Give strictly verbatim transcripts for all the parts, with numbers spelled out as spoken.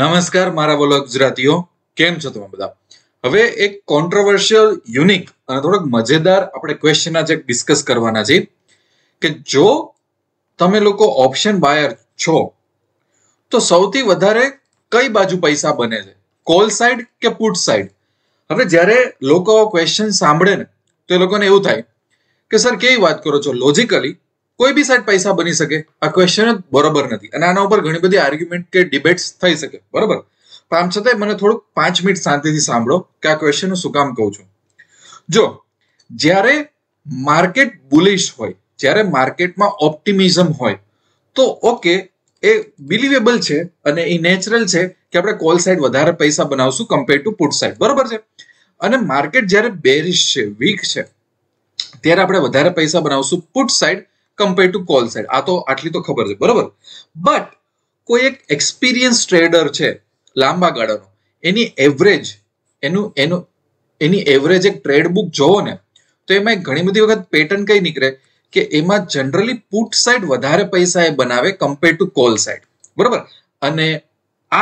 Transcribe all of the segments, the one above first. નમસ્કાર મારા બોલો ગુજરાતીઓ, કેમ છો તમે બધા? હવે એક કોન્ટ્રોવર્શિયલ, યુનિક અને થોડોક મજેદાર આપણે ક્વેશ્ચન આજે ડિસ્કસ કરવાના છે કે જો તમે લોકો ઓપ્શન બાયર છો તો સૌથી વધારે કઈ બાજુ પૈસા બને છે, કોલ સાઇડ કે પુટ સાઇડ? હવે જ્યારે લોકો ક્વેશ્ચન સાંભળે ને તો એ લોકોને એવું થાય કે સર કેવી વાત કરો છો, લોજિકલી कोई भी साइड पैसा बनी सके। आ क्वेश्चन बराबर नहीं अने आना उपर घणी बधी आर्ग्युमेंट के डिबेट्स थई सके, बराबर। पण आम छतांय मने थोडुं पांच मिनिट शांतिथी सांभळो के आ क्वेश्चन शुं काम कहूं छुं। जो ज्यारे मार्केट बुलिश होय, ज्यारे मार्केट में ऑप्टिमिजम होय तो ओके ए बिलीवेबल छे अने ए नेचरल छे के आपणे कॉल साइड वधारे पैसा बनावशुं कम्पेयर टू पुट साइड, बराबर छे। अने मार्केट ज्यारे बेरिश छे, वीक छे त्यारे आपणे वधारे पैसा बनावशुं put side compare to call side. आ तो आटली तो खबर है, बराबर। बट कोई एक एक्सपीरियंस ट्रेडर है लांबा गाळानो, एनी एवरेज एनु एनु एनी एवरेज एक ट्रेड बुक जोवो ने तो एमां घणी बधी वखत पेटर्न कई निकळे के एमां जनरली पुट साइड वधारे पैसा ए बनावे कंपेयर टू कॉल साइड, बराबर। अने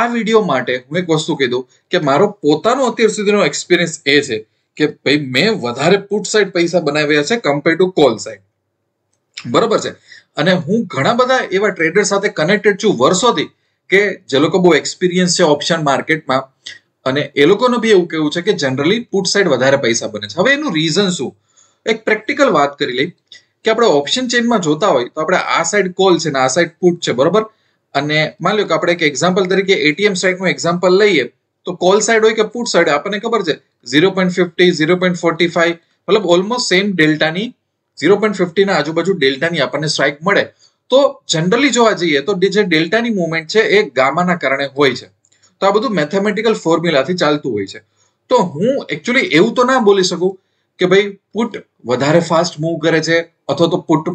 आ विडियो माटे हूँ एक वस्तु कही दूँ के मारो पोतानो अत्यार सुधीनो एक्सपीरियंस ए छे के भाई मैं वधारे पुट साइड पैसा बनाव्या छे कंपेयर टू कॉल साइड, बराबर है। अने हूँ घणा बधा एवा ट्रेडर साथे कनेक्टेड छूं वर्षोथी के जे लोको बहु एक्सपीरियंस छे ऑप्शन मार्केट मां अने ए लोकोनो भी एवुं कहेवुं छे के जनरली पुट साइड वधारे पैसा बने छे। हवे एनुं रीजन शुं, एक प्रेक्टिकल बात करी लई के आपणे ऑप्शन चेन मां जोता होय तो आपणे आ साइड कॉल छे ने आ साइड पुट छे, बराबर। अने मान लो के आपणे एक एक्जाम्पल तरीके एटीएम स्ट्राइकनुं एक्जाम्पल लईए तो कॉल साइड होय के पुट साइड आपणे खबर छे ઝીરો પોઈન્ટ પચાસ ઝીરો પોઈન્ટ ચાલીસ मतलब ऑलमोस्ट सेम डेल्टानी ઝીરો પોઈન્ટ પચાસ ના આજુબાજુ ડેલ્ટાની આપણને સ્ટ્રાઇક મળે તો જનરલી જોવા જઈએ તો જે ડેલ્ટાની મૂવમેન્ટ છે એ ગામાના કારણે હોય છે। તો આ બધું મેથેમેટિકલ ફોર્મ્યુલાથી ચાલતું હોય છે। તો હું એકચ્યુઅલી એવું તો ના બોલી શકું કે ભાઈ પુટ વધારે ફાસ્ટ મૂવ કરે છે અથવા તો પુટ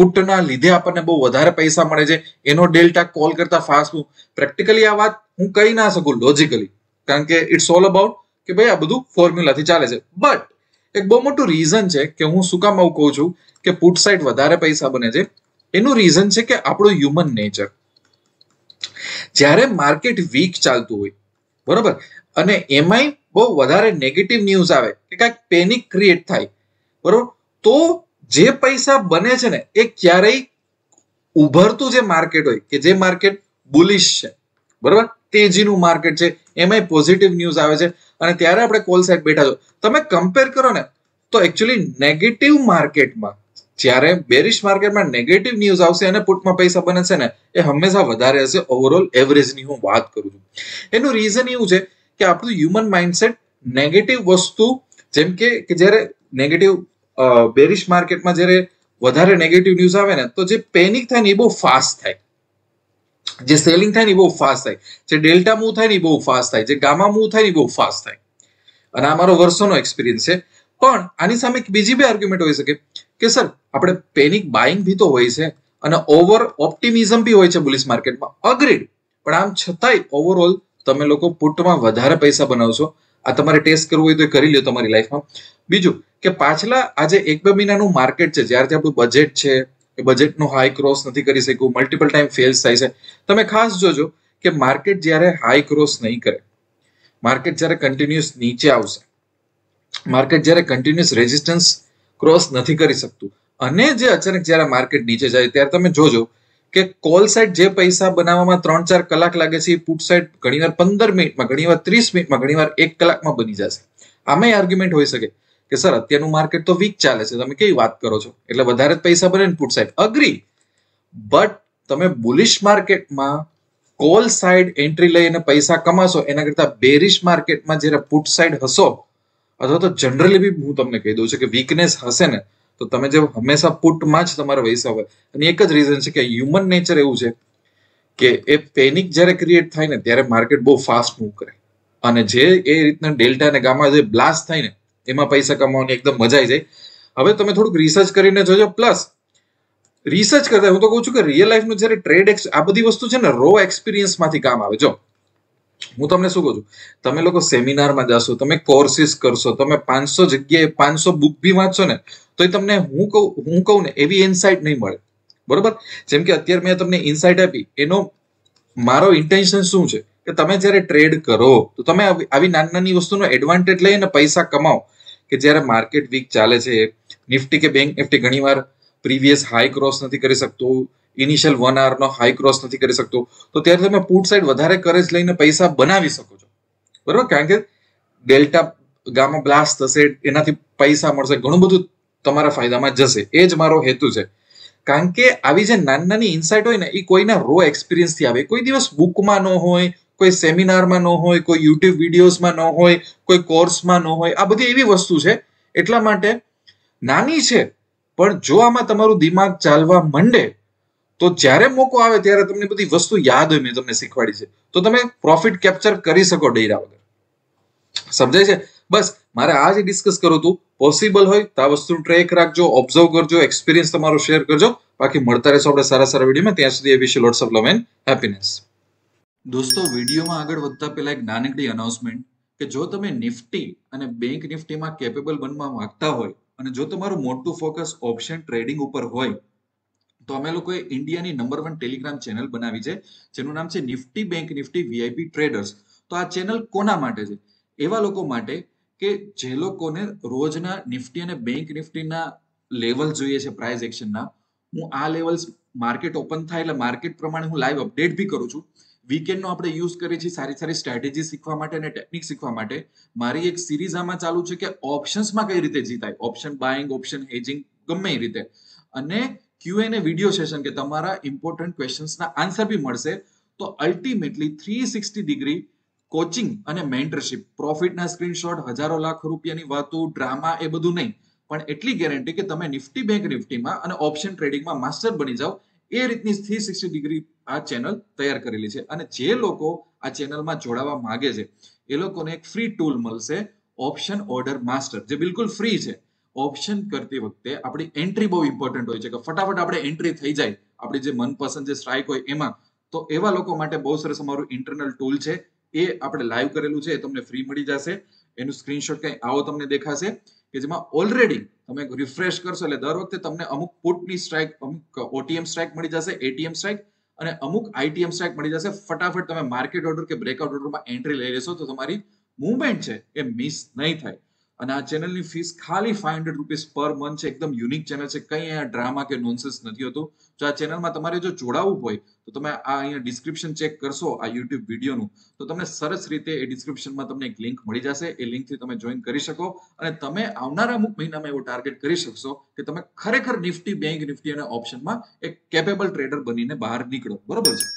પુટના લીધે આપણને બહુ વધારે પૈસા મળે છે, એનો ડેલ્ટા કોલ કરતા ફાસ્ટ મૂવ। પ્રેક્ટિકલી આ વાત હું કહી ના શકું લોજિકલી, કારણ કે ઇટ્સ ઓલ અબાઉટ કે ભાઈ આ બધું ફોર્મ્યુલાથી ચાલે છે। બટ एक बहु मोटो रीजन है कि हूँ शुं काम आवुं कहूं छुं कि पुट साइड वधारे पैसा बने छे, एनु रीजन है कि आपणो ह्यूमन नेचर ज्यारे मार्केट वीक चालतुं होय, बराबर, अने एमांय बहु वधारे नेगेटिव न्यूज आवे के कांईक पेनिक क्रिएट थाय, बराबर, तो जे पैसा बने छे ने ए क्यारेय उभरतुं जे मार्केट होय के जे मार्केट बुलिश छे, बराबर, तेजीनुं मार्केट छे एमांय पॉजिटिव न्यूज आवे छे અને ત્યારે આપણે કોલ સાઇડ બેઠા છો તમે કમ્પેર કરો ને તો એકચ્યુઅલી નેગેટિવ માર્કેટમાં જ્યારે બેરિશ માર્કેટમાં નેગેટિવ ન્યૂઝ આવશે અને પુટમાં પૈસા બને છે ને એ હંમેશા વધારે હશે ઓવરઓલ એવરેજની હું વાત કરું છું। એનું રીઝન એવું છે કે આપણું હ્યુમન માઇન્ડસેટ નેગેટિવ વસ્તુ જેમ કે કે જ્યારે નેગેટિવ બેરિશ માર્કેટમાં જ્યારે વધારે નેગેટિવ ન્યૂઝ આવે ને તો જે પેનિક થાય ને એ બહુ ફાસ્ટ થાય, જે સેલિંગ થાય ને બહુ ફાસ્ટ થાય, જે ડેલ્ટા મૂવ થાય ને બહુ ફાસ્ટ થાય, જે ગામા મૂવ થાય ને બહુ ફાસ્ટ થાય। અને આ મારો વર્ષોનો એક્સપિરિયન્સ છે। પણ આની સામે બીજી બે આર્ગ્યુમેન્ટ હોઈ શકે કે સર આપણે પેનિક બાઇંગ ભી તો હોય છે અને ઓવર ઓપ્ટિમિઝમ ભી હોય છે બુલિશ માર્કેટમાં, અગ્રીડ, પણ આમ છતાંય ઓવરઓલ તમે લોકો પુટમાં વધારે પૈસા બનાવશો। આ તમારે ટેસ્ટ કરવું હોય તો કરી લ્યો તમારી લાઈફમાં। બીજું કે પાછલા આજે એક બે મહિનાનું માર્કેટ છે જ્યારથી આપણું બજેટ છે बजेट नो हाई क्रॉस नहीं कर सकू, मल्टीपल टाइम फेल्स थाय छे। तमे खास जोजो के मार्केट ज्यारे हाई क्रॉस नहीं करे, मार्केट ज्यारे कंटीन्यूअस नीचे आवशे, मार्केट ज्यारे कंटीन्यूअस रेजिस्टन्स क्रॉस नहीं कर सकतु अने जे अचानक ज्यारे मार्केट नीचे जाए त्यारे तमे जोजो के कॉल साइड जे पैसा बनाववामां त्रण चार कलाक लागे छे पुट साइड घणीवार पंदर मिनिटमां, घणीवार त्रीस मिनिटमां, घणीवार एक कलाकमां बनी जशे। आमांय आर्ग्युमेंट होई सके કે સર અત્યારનું માર્કેટ તો વીક ચાલે છે, તમે કેવી વાત કરો છો, એટલે વધારે જ પૈસા બને ને પુટ સાઇડ, અગ્રી। બટ તમે બુલિશ માર્કેટમાં કોલ સાઇડ એન્ટ્રી લઈને પૈસા કમાશો એના કરતા બેરિશ માર્કેટમાં જ્યારે પુટ સાઇડ હશો અથવા તો જનરલી બી હું તમને કહી દઉં છું કે વીકનેસ હશે ને તો તમે જે હંમેશા પુટમાં જ તમારા પૈસા હોય। અને એક જ રીઝન છે કે હ્યુમન નેચર એવું છે કે એ પેનિક જ્યારે ક્રિએટ થાય ને ત્યારે માર્કેટ બહુ ફાસ્ટ મૂવ કરે અને જે એ રીતના ડેલ્ટા અને ગામા જે બ્લાસ્ટ થાય ને એમાં પૈસા કમાવાની એકદમ મજા આવી જાય। હવે તમે થોડુંક રિસર્ચ કરીને જોજો, પ્લસ રિસર્ચ કરતા હું તો કહું છું કે રિયલ લાઈફનું જ્યારે ટ્રેડ આ બધી વસ્તુ છે ને રો એક્સપિરિયન્સમાંથી કામ આવે। જો હું તમને શું કહું છું, તમે લોકો સેમિનારમાં જશો, તમે કોર્સિસ કરશો, તમે પાંચસો જગ્યાએ પાંચસો બુક બી વાંચશો ને તો એ તમને હું કહું હું કહું ને એવી ઇન્સાઇટ નહીં મળે, બરોબર। જેમ કે અત્યારે મેં તમને ઇન્સાઇટ આપી, એનો મારો ઇન્ટેન્શન શું છે કે કે તમે જ્યારે ટ્રેડ કરો તો તમે આવી નાની નાની વસ્તુનો એડવાન્ટેજ લઈને પૈસા કમાઓ કે જ્યારે માર્કેટ વીક ચાલે છે નિફ્ટી કે બેંક નિફ્ટી ઘણીવાર પ્રીવિયસ હાઈ ક્રોસ નથી કરી શકતો, ઇનિશિયલ વન આવરનો હાઈ ક્રોસ નથી કરી શકતો, તો ત્યારે તમે પુટ સાઈડ વધારે કરેજ લઈને પૈસા બનાવી શકો છો, બરાબર? કારણ કે ડેલ્ટા ગામા બ્લાસ્ટ થશે, એનાથી પૈસા મળશે, ઘણું બધું તમારા ફાયદામાં જશે. એ જ મારો હેતુ છે. કારણ કે આવી જે નાની નાની ઇન્સાઇટ હોય ને એ કોઈના રો એક્સપિરિયન્સથી આવે. કોઈ દિવસ બુકમાં ન હોય, કોઈ સેમિનારમાં ન હોય, કોઈ યુટ્યુબ વિડીયોઝમાં ન હોય, કોઈ કોર્સમાં ન હોય. આ બધી એવી વસ્તુ છે, એટલા માટે નાની છે, પણ જો આમાં તમારું દિમાગ ચાલવા માંડે તો જ્યારે મોકો આવે ત્યારે તમને બધી વસ્તુ યાદ હોય, મેં તમને શીખવાડી છે, તો તમે પ્રોફિટ કેપ્ચર કરી શકો ડેરા વગર. સમજાય છે? બસ મારે આ જે ડિસ્કસ કરવું હતું. પોસિબલ હોય તો આ વસ્તુનું ટ્રેક રાખજો, ઓબ્ઝર્વ કરજો, એક્સપિરિયન્સ તમારો શેર કરજો. બાકી મળતા રહેશો આપણે સારા સારા વિડીયોમાં. ત્યાં સુધી એ વિશે lots of love and happiness. દોસ્તો, વિડીયોમાં આગળ વધતા પહેલા એક નાનકડી અનાઉન્સમેન્ટ કે જો તમે નિફ્ટી અને બેંક નિફ્ટીમાં કેપેબલ બનવા માંગતા હોય અને જો તમારું મોટું ફોકસ ઓપ્શન ટ્રેડિંગ ઉપર હોય તો અમે લોકોએ ઇન્ડિયાની નંબર વન ટેલિગ્રામ ચેનલ બનાવી છે, જેનું નામ છે Nifty Bank Nifty VIP traders. તો આ ચેનલ કોના માટે છે? એવા લોકો માટે કે જે લોકોને રોજના નિફ્ટી અને બેંક નિફ્ટીના લેવલ જોઈએ છે પ્રાઇસ એક્શનના. હું આ લેવલ્સ માર્કેટ ઓપન થાય એટલે માર્કેટ પ્રમાણે હું લાઈવ અપડેટ બી કરું છું. વીકેન્ડનો આપણે યુઝ કરીએ છીએ સારી સારી સ્ટ્રેટેજી શીખવા માટે અને ટેકનિક શીખવા માટે. મારી એક સિરીઝ આમાં ચાલુ છે કે ઓપ્શન્સમાં કઈ રીતે જીતાય, ઓપ્શન બાયિંગ, ઓપ્શન હેજિંગ, ગમે એ રીતે. અને Q and A video session કે તમારા ઇમ્પોર્ટન્ટ ક્વેશ્ચન્સના આન્સર બી મળશે. તો ultimately three sixty degree coaching અને મેન્ટરશીપ, પ્રોફિટના સ્ક્રીનશોટ, હજારો લાખ રૂપિયાની વાતો, ડ્રામા, એ બધું નહીં, પણ એટલી ગેરંટી કે તમે નિફ્ટી બેંક નિફ્ટીમાં અને ઓપ્શન ટ્રેડિંગમાં માસ્ટર બની જાઓ, એ રીતની થ્રી સિક્સટી ડિગ્રી આ ચેનલ તૈયાર કરેલી છે. અને જે લોકો આ ચેનલમાં જોડાવા માગે છે એ લોકોને એક ફ્રી ટૂલ મળશે, ઓપ્શન ઓર્ડર માસ્ટર, જે બિલકુલ ફ્રી છે. ઓપ્શન કરતી વખતે આપણી એન્ટ્રી બહુ ઇમ્પોર્ટન્ટ હોય છે કે ફટાફટ આપણે એન્ટ્રી થઈ જાય આપણી જે મનપસંદ જે સ્ટ્રાઇક હોય એમાં. તો એવા લોકો માટે બહુ સરસ અમારું ઇન્ટરનલ ટૂલ છે, એ આપણે લાઈવ કરેલું છે, એ તમને ફ્રી મળી જશે. એનું સ્ક્રીનશોટ કંઈ આવો તમને દેખાશે કે જેમાં ઓલરેડી તમે રિફ્રેશ કરશો એટલે દર વખતે તમને અમુક પુટની સ્ટ્રાઇક, અમુક ઓટીએમ સ્ટ્રાઇક મળી જશે, એટીએમ સ્ટ્રાઇક અને અમુક આઈટીએમ સ્ટ્રાઇક મળી જશે. ફટાફટ તમે માર્કેટ ઓર્ડર કે બ્રેકઆઉટ ઓર્ડરમાં એન્ટ્રી લઈ લેશો તો તમારી મુવમેન્ટ છે એ મિસ નહીં થાય. અને આ ચેનલની ફીસ ખાલી five hundred rupees per month છે. એકદમ યુનિક ચેનલ છે, કંઈ અહીંયા ડ્રામા કે નોનસેન્સ નથી હોતું. જો આ ચેનલમાં તમારે જો જોડાવવું હોય તો તમે આ અહીંયા ડિસ્ક્રિપ્શન ચેક કરશો આ યુટ્યુબ વિડીયોનું, તો તમને સરસ રીતે એ ડિસ્ક્રિપ્શનમાં તમને એક લિંક મળી જશે. એ લિંકથી તમે જોઈન કરી શકો અને તમે આવનારા અમુક મહિનામાં એવો ટાર્ગેટ કરી શકશો કે તમે ખરેખર નિફ્ટી, બેંક નિફ્ટી અને ઓપ્શનમાં એક કેપેબલ ટ્રેડર બનીને બહાર નીકળો, બરોબર છે?